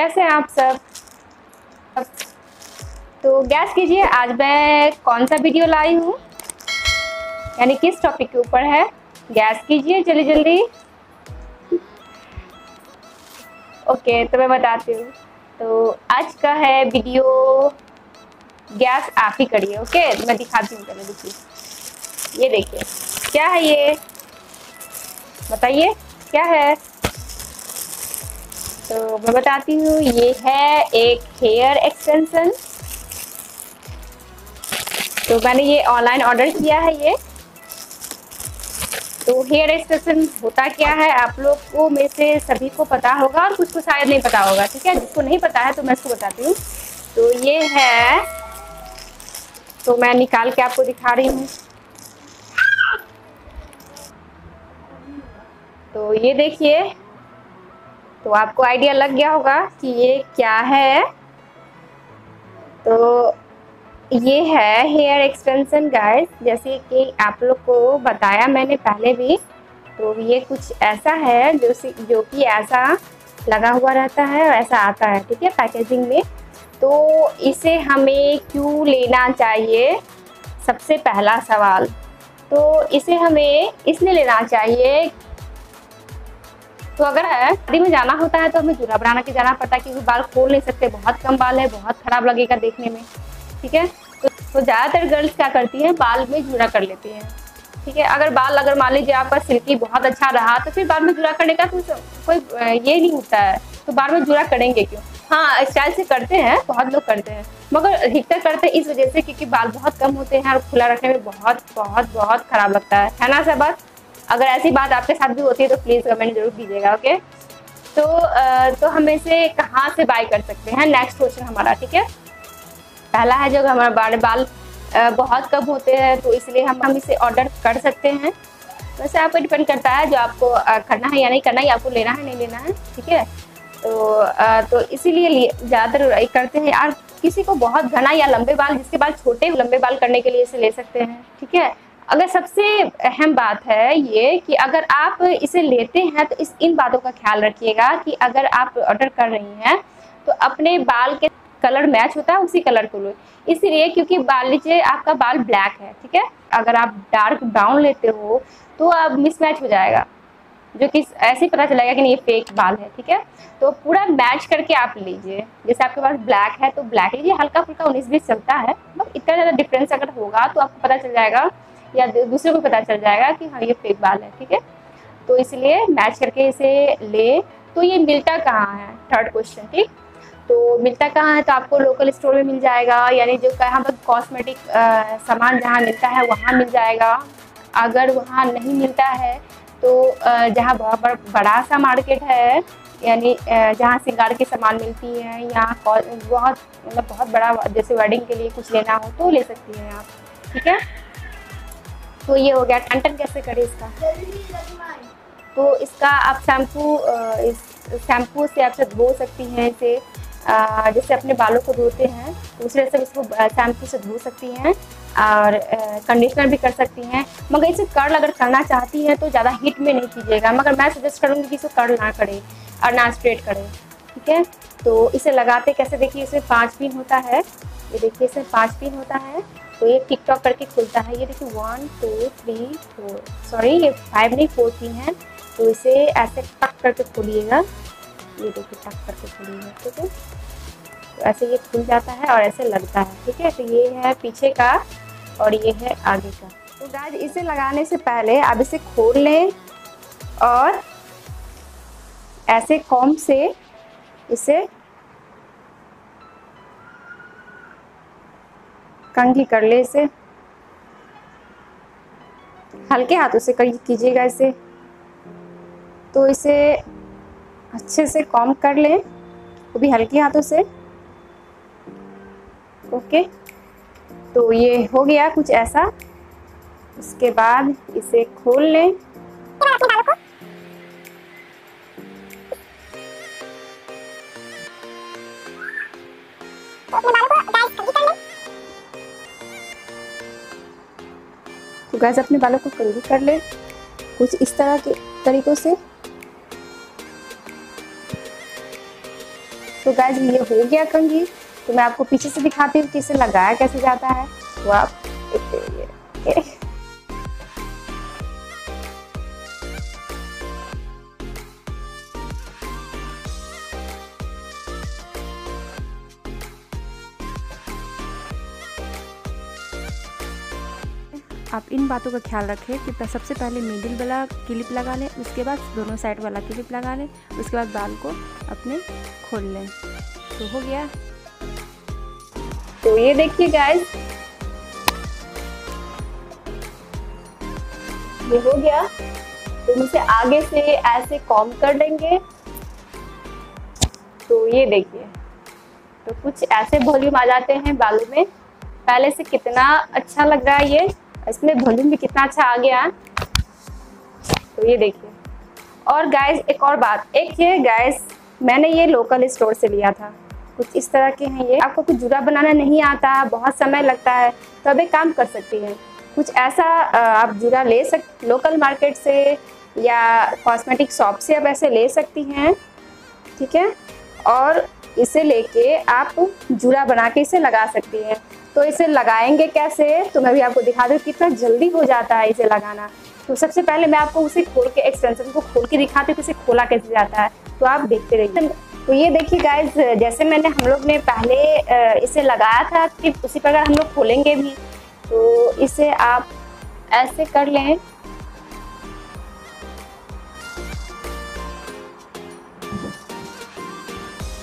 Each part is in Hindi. कैसे हैं आप सब। तो गैस कीजिए आज मैं कौन सा वीडियो लाई हूँ, यानी किस टॉपिक के ऊपर है। गैस कीजिए जल्दी जल्दी। ओके तो मैं बताती हूँ। तो आज का है वीडियो गैस आप ही करिए। ओके मैं दिखाती हूँ पहले। देखिए ये देखिए क्या है, ये बताइए क्या है। तो मैं बताती हूँ, ये है एक हेयर एक्सटेंशन। तो मैंने ये ऑनलाइन ऑर्डर किया है। ये तो हेयर एक्सटेंशन होता क्या है आप लोग को में से सभी को पता होगा और कुछ को शायद नहीं पता होगा, ठीक है। जिसको नहीं पता है तो मैं उसको बताती हूँ। तो ये है, तो मैं निकाल के आपको दिखा रही हूँ। तो ये देखिए, तो आपको आइडिया लग गया होगा कि ये क्या है। तो ये है हेयर एक्सटेंशन गाइस, जैसे कि आप लोग को बताया मैंने पहले भी। तो ये कुछ ऐसा है जो कि ऐसा लगा हुआ रहता है और ऐसा आता है, ठीक है, पैकेजिंग में। तो इसे हमें क्यों लेना चाहिए, सबसे पहला सवाल। तो इसे हमें इसलिए लेना चाहिए, तो अगर शादी में जाना होता है तो हमें जूड़ा बना के जाना पड़ता है क्योंकि बाल खोल नहीं सकते, बहुत कम बाल है, बहुत खराब लगेगा देखने में, ठीक है। तो ज़्यादातर गर्ल्स क्या करती हैं, बाल में जूड़ा कर लेती हैं, ठीक है। अगर मान लीजिए आपका सिल्की बहुत अच्छा रहा तो फिर बाल में जूड़ा करने का तो कोई ये नहीं होता है। तो बाल में जूड़ा करेंगे क्यों, हाँ स्टाइल से करते हैं, बहुत लोग करते हैं, मगर अधिकतर करते हैं इस वजह से क्योंकि बाल बहुत कम होते हैं और खुला रखने में बहुत बहुत बहुत खराब लगता है ना। सब अगर ऐसी बात आपके साथ भी होती है तो प्लीज़ कमेंट जरूर कीजिएगा। ओके तो हम इसे कहाँ से बाय कर सकते हैं, नेक्स्ट क्वेश्चन हमारा, ठीक है। पहला है जो हमारे बाल बहुत कम होते हैं तो इसलिए हम इसे ऑर्डर कर सकते हैं। वैसे आपको डिपेंड करता है जो आपको करना है या नहीं करना है, आपको लेना है नहीं लेना है, ठीक है। तो इसीलिए ज़्यादातर करते हैं। और किसी को बहुत घना या लंबे बाल, जिसके बाल छोटे लंबे बाल करने के लिए इसे ले सकते हैं, ठीक है। अगर सबसे अहम बात है ये कि अगर आप इसे लेते हैं तो इन बातों का ख्याल रखिएगा कि अगर आप ऑर्डर कर रही हैं तो अपने बाल के कलर मैच होता है उसी कलर को लो, इसलिए क्योंकि मान लीजिए आपका बाल ब्लैक है, ठीक है। अगर आप डार्क ब्राउन लेते हो तो आप मिसमैच हो जाएगा, जो कि ऐसे ही पता चलेगा कि नहीं ये फेक बाल है, ठीक है। तो पूरा मैच करके आप लीजिए। जैसे आपके पास ब्लैक है तो ब्लैक लीजिए, हल्का फुल्का 19-20 चलता है, मतलब इतना ज़्यादा डिफरेंस अगर होगा तो आपको पता चल जाएगा या दूसरे को पता चल जाएगा कि हाँ ये फेक बाल है, ठीक है। तो इसलिए मैच करके इसे ले। तो ये मिलता कहाँ है, थर्ड क्वेश्चन, ठीक। तो मिलता कहाँ है, तो आपको लोकल स्टोर में मिल जाएगा, यानी जो यहाँ पर कॉस्मेटिक सामान जहाँ मिलता है वहाँ मिल जाएगा। अगर वहाँ नहीं मिलता है तो जहाँ बहुत बड़ा सा मार्केट है, यानी जहाँ सिंगार के सामान मिलती हैं, यहाँ बहुत मतलब बहुत बड़ा, जैसे वेडिंग के लिए कुछ लेना हो तो ले सकती हैं आप, ठीक है। तो ये हो गया टंटन कैसे करें इसका। तो इसका आप शैम्पू से आप धो सकती हैं इसे, जैसे अपने बालों को धोते हैं दूसरे से इसको शैम्पू से धो सकती हैं और कंडीशनर भी कर सकती हैं। मगर इसे कर्ल अगर करना चाहती हैं तो ज़्यादा हीट में नहीं कीजिएगा, मगर मैं सजेस्ट करूँगी कि इसे कर्ल ना करें और ना स्ट्रेट करें, ठीक है। तो इसे लगाते कैसे, देखिए इसमें 5 पिन होता है, ये देखिए इसमें 5 पिन होता है। तो ये टिकटॉक करके खुलता है, ये देखिए 1 2 3 4, सॉरी ये 5 नहीं 4 पिन है। तो इसे ऐसे टक करके खोलिएगा, ये देखिए टक करके खोलिएगा, ठीक है। तो ऐसे ये खुल जाता है और ऐसे लगता है, ठीक है। तो ये है पीछे का और ये है आगे का। तो गाइस इसे लगाने से पहले आप इसे खोल लें और ऐसे कॉम्ब से इसे कंघी कर ले। इसे हल्के हाथों से कीजिएगा इसे। तो इसे अच्छे से कॉम्ब कर लें, वो भी हल्के हाथों से। ओके तो ये हो गया कुछ ऐसा। उसके बाद इसे खोल लें। तो गैस अपने बालों को कंघी कर ले कुछ इस तरह के तरीकों से। तो गाइज ये हो गया कंघी, तो मैं आपको पीछे से दिखाती हूँ कि इसे लगाया कैसे जाता है। तो आप इन बातों का ख्याल रखें कि सबसे पहले मिडिल वाला क्लिप लगा लें, उसके बाद दोनों साइड वाला क्लिप लगा लें, उसके बाद बाल को अपने खोल लें। तो हो गया। तो ये देखिए गाइस, ये हो गया। तो इसे आगे से ऐसे कॉम कर देंगे। तो ये देखिए, तो कुछ ऐसे वॉल्यूम आ जाते हैं बालों में। पहले से कितना अच्छा लग रहा है ये, इसमें वॉल्यूम भी कितना अच्छा आ गया। तो ये देखिए। और गाइस एक और बात, एक ये गाइस मैंने ये लोकल स्टोर से लिया था, कुछ इस तरह के हैं ये। आपको कुछ जुड़ा बनाना नहीं आता, बहुत समय लगता है, तो अब एक काम कर सकती हैं, कुछ ऐसा आप जुड़ा ले सकते लोकल मार्केट से या कॉस्मेटिक शॉप से आप ऐसे ले सकती हैं, ठीक है। और इसे लेके आप जुड़ा बना के इसे लगा सकती हैं। तो इसे लगाएंगे कैसे, तो मैं भी आपको दिखा दूँ कितना जल्दी हो जाता है इसे लगाना। तो सबसे पहले मैं आपको उसे खोल के एक्सटेंशन को खोल के दिखाती हूँ कि इसे खोला कैसे जाता है, तो आप देखते रहिए। तो ये देखिए गाइज, जैसे मैंने हम लोग ने पहले इसे लगाया था कि उसी प्रकार हम लोग खोलेंगे भी। तो इसे आप ऐसे कर लें,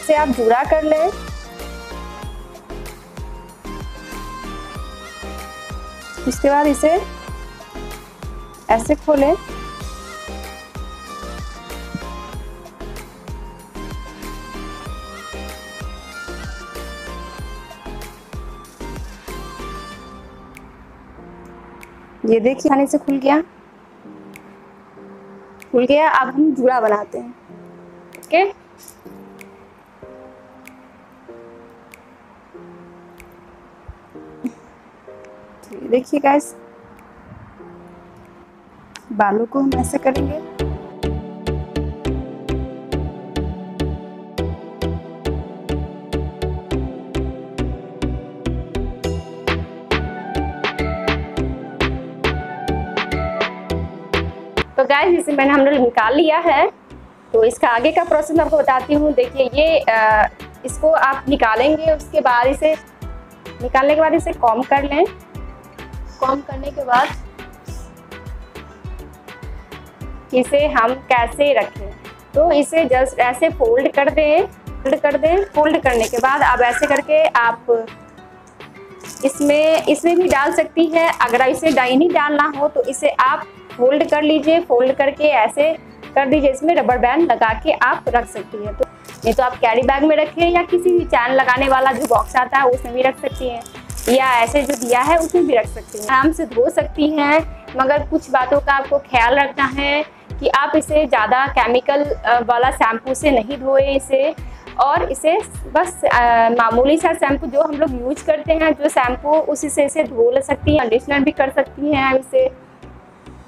इसे आप जुड़ा कर लें। उसके बाद इसे ऐसे खोलें। ये देखिए, आने से खुल गया, खुल गया। अब हम जुड़ा बनाते हैं, ओके। देखिए गाइस, बालों को हम ऐसे करेंगे। तो गाइस इसे मैंने हम लोग निकाल लिया है। तो इसका आगे का प्रोसेस आपको बताती हूँ। देखिए ये इसको आप निकालेंगे, उसके बाद इसे निकालने के बाद इसे कॉम कर लें। कॉम करने के बाद इसे हम कैसे रखें, तो इसे जस्ट ऐसे फोल्ड कर दें, फोल्ड कर दें। फोल्ड करने के बाद आप ऐसे करके आप इसमें भी डाल सकती हैं। अगर इसे डाइनी डालना हो तो इसे आप फोल्ड कर लीजिए, फोल्ड करके ऐसे कर दीजिए। इसमें रबर बैंड लगा के आप रख सकती हैं। तो नहीं तो आप कैरी बैग में रखें, या किसी भी चैन लगाने वाला जो बॉक्स आता है उसमें भी रख सकती हैं, या ऐसे जो दिया है उसमें भी रख सकती हैं। आराम से धो सकती हैं, मगर कुछ बातों का आपको ख्याल रखना है कि आप इसे ज़्यादा केमिकल वाला शैम्पू से नहीं धोएं इसे। और इसे बस मामूली सा शैम्पू जो हम लोग यूज करते हैं, जो शैम्पू उसी से इसे धो ले सकती हैं। कंडीशनर भी कर सकती हैं आप इसे।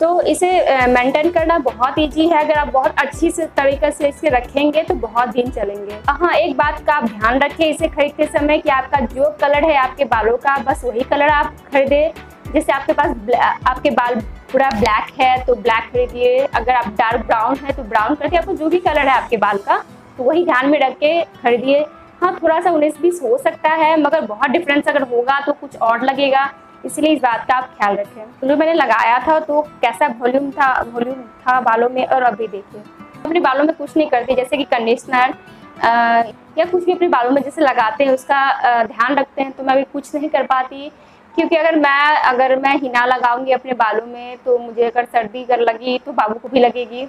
तो इसे मेंटेन करना बहुत ईजी है, अगर आप बहुत अच्छी से तरीके से इसे रखेंगे तो बहुत दिन चलेंगे। हाँ, एक बात का आप ध्यान रखें इसे खरीदते समय कि आपका जो कलर है आपके बालों का, बस वही कलर आप खरीदें। जैसे आपके पास आपके बाल पूरा ब्लैक है तो ब्लैक खरीदिए, अगर आप डार्क ब्राउन है तो ब्राउन खरीदिए। आपको जो भी कलर है आपके बाल का, तो वही ध्यान में रख के खरीदिए। हाँ, थोड़ा सा 19-20 हो सकता है, मगर बहुत डिफरेंस अगर होगा तो कुछ और लगेगा, इसलिए इस बात का आप ख्याल रखें। तो मैंने लगाया था तो कैसा वॉल्यूम था बालों में, और अभी देखिए। अपने बालों में कुछ नहीं करती, जैसे कि कंडीशनर या कुछ भी अपने बालों में जैसे लगाते हैं उसका ध्यान रखते हैं, तो मैं भी कुछ नहीं कर पाती। क्योंकि अगर मैं हिना लगाऊंगी अपने बालों में तो मुझे अगर सर्दी अगर लगी तो बाबू को भी लगेगी,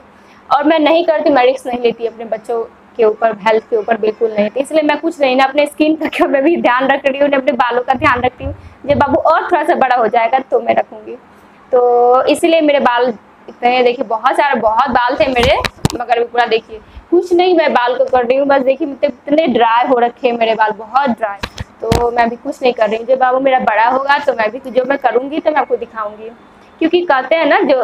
और मैं नहीं करती, मैं रिस्क नहीं लेती अपने बच्चों के ऊपर, हेल्थ के ऊपर बिल्कुल नहीं। तो इसलिए मैं कुछ नहीं, ना अपने स्किन का मैं भी ध्यान रख रही हूँ, ना अपने बालों का ध्यान रख रही हूँ। जब बाबू और थोड़ा सा बड़ा हो जाएगा तो मैं रखूँगी। तो इसीलिए मेरे बाल इतने, देखिए बहुत बाल थे मेरे, मगर भी पूरा देखिए कुछ नहीं, मैं बाल को कर रही हूँ। बस देखिए इतने ड्राई हो रखे हैं मेरे बाल, बहुत ड्राई। तो मैं भी कुछ नहीं कर रही हूँ। जब बाबू मेरा बड़ा होगा तो मैं भी जो मैं करूँगी तो मैं आपको दिखाऊँगी, क्योंकि कहते हैं ना जो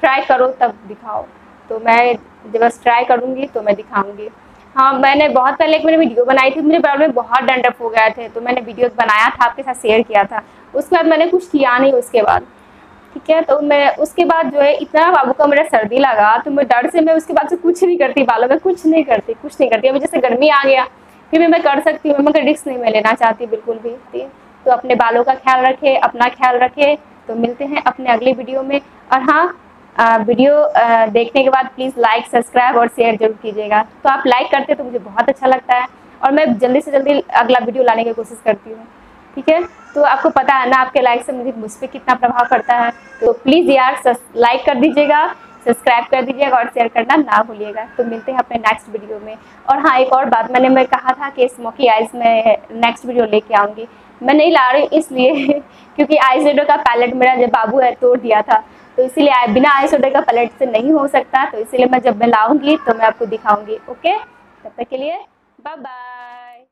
ट्राई करो तब दिखाओ। तो मैं जब बस ट्राई करूँगी तो मैं दिखाऊँगी। हाँ, मैंने बहुत पहले एक मैंने वीडियो बनाई थी, मेरे बाल में बहुत डंडफ हो गए थे, तो मैंने वीडियोस बनाया था, आपके साथ शेयर किया था। उसके बाद मैंने कुछ किया नहीं उसके बाद, ठीक है। तो मैं उसके बाद जो है इतना बाबू का मेरा सर्दी लगा, तो मैं डर से मैं उसके बाद से कुछ नहीं करती, बालों में कुछ नहीं करती। अब जैसे गर्मी आ गया फिर भी मैं कर सकती हूँ, मगर रिस्क नहीं मैं लेना चाहती बिल्कुल भी। तो अपने बालों का ख्याल रखें, अपना ख्याल रखें। तो मिलते हैं अपने अगली वीडियो में। और हाँ, वीडियो देखने के बाद प्लीज़ लाइक, सब्सक्राइब और शेयर जरूर कीजिएगा। तो आप लाइक करते हैं तो मुझे बहुत अच्छा लगता है, और मैं जल्दी से जल्दी अगला वीडियो लाने की कोशिश करती हूँ, ठीक है। तो आपको पता है ना आपके लाइक से मुझे मुझ पर कितना प्रभाव पड़ता है। तो प्लीज़ यार लाइक कर दीजिएगा, सब्सक्राइब कर दीजिएगा और शेयर करना ना भूलिएगा। तो मिलते हैं अपने नेक्स्ट वीडियो में। और हाँ, एक और बात मैं कहा था कि स्मोकी आइज में नेक्स्ट वीडियो लेके आऊँगी। मैं नहीं ला रही इसलिए क्योंकि आई शेडो का पैलेट मेरा जब बाबू है तोड़ दिया था, तो इसीलिए बिना आई शेडो का पैलेट से नहीं हो सकता। तो इसीलिए मैं जब मैं लाऊंगी तो मैं आपको दिखाऊंगी। ओके, तब तक के लिए बाय बाय।